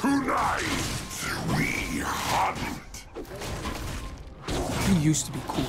Tonight, we hunt. You used to be cool.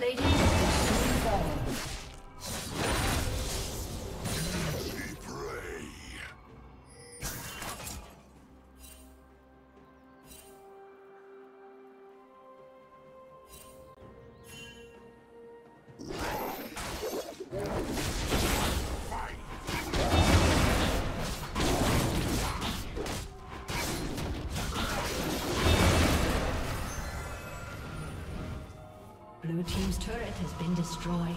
plating will soon fall. Blue team's turret has been destroyed.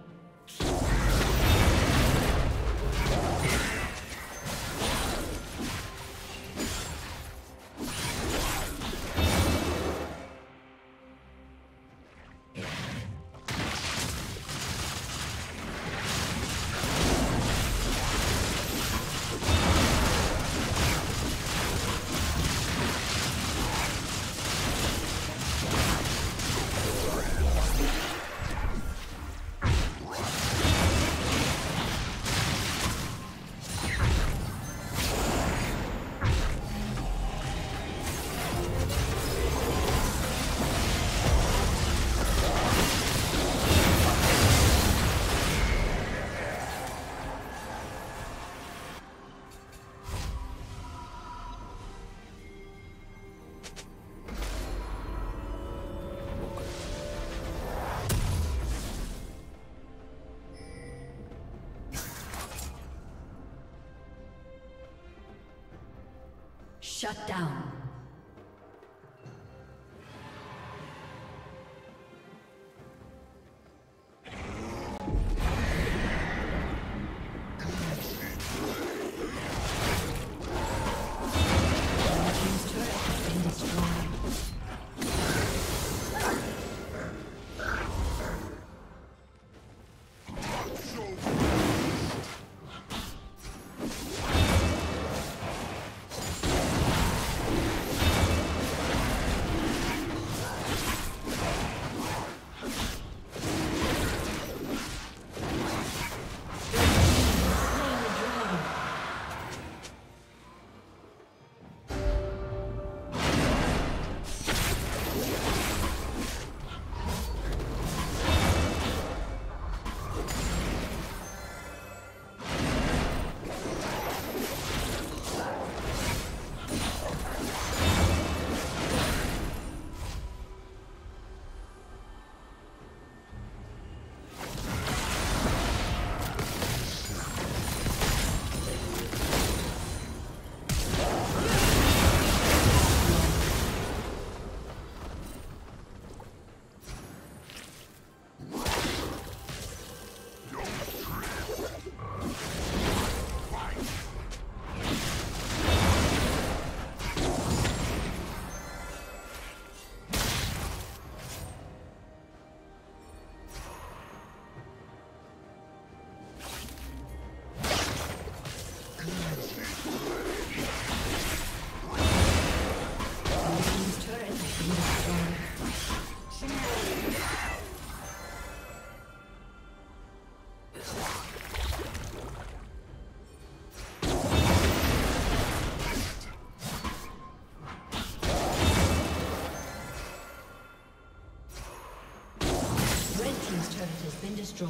Shut down. turret has been destroyed.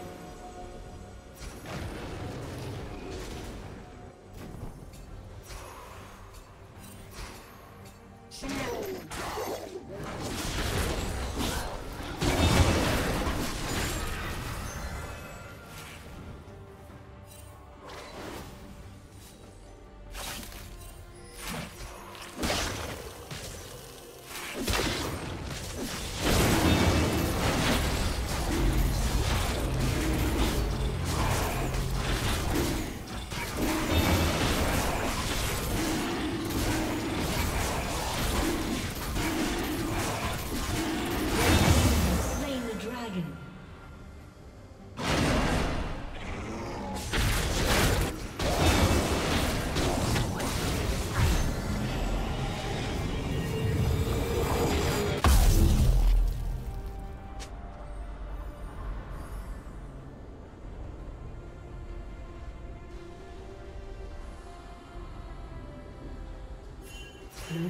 Blue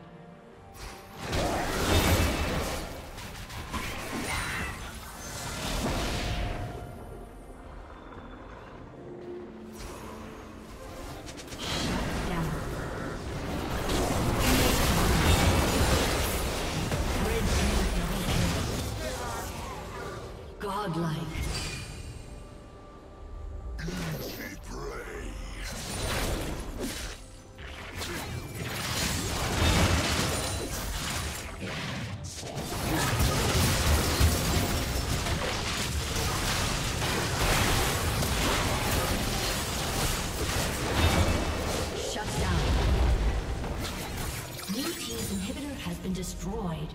destroyed.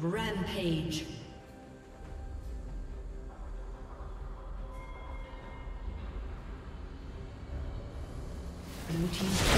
Rampage. Blue team.